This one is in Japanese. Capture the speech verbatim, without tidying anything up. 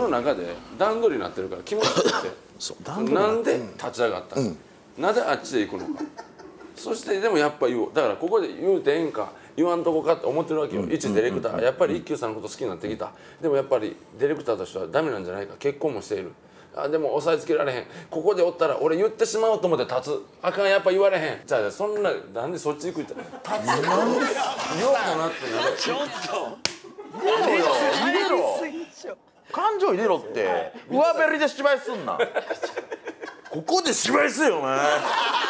の中で段取りになってるから気持ちいいってなんで立ち上がったの、うん、なぜあっちで行くのかそしてでもやっぱ言おうだからここで言うてええんか言わんとこかって思ってるわけよ一ディレクターやっぱり一休さんのこと好きになってきたでもやっぱりディレクターとしてはダメなんじゃないか結婚もしている。あでも押さえつけられへんここでおったら俺言ってしまおうと思って立つあかんやっぱ言われへんじゃあそんななんでそっち行くって立つなんで言おうかなってなるちょっと入れろ入れろ感情入れろって上べりで芝居すんなここで芝居すよね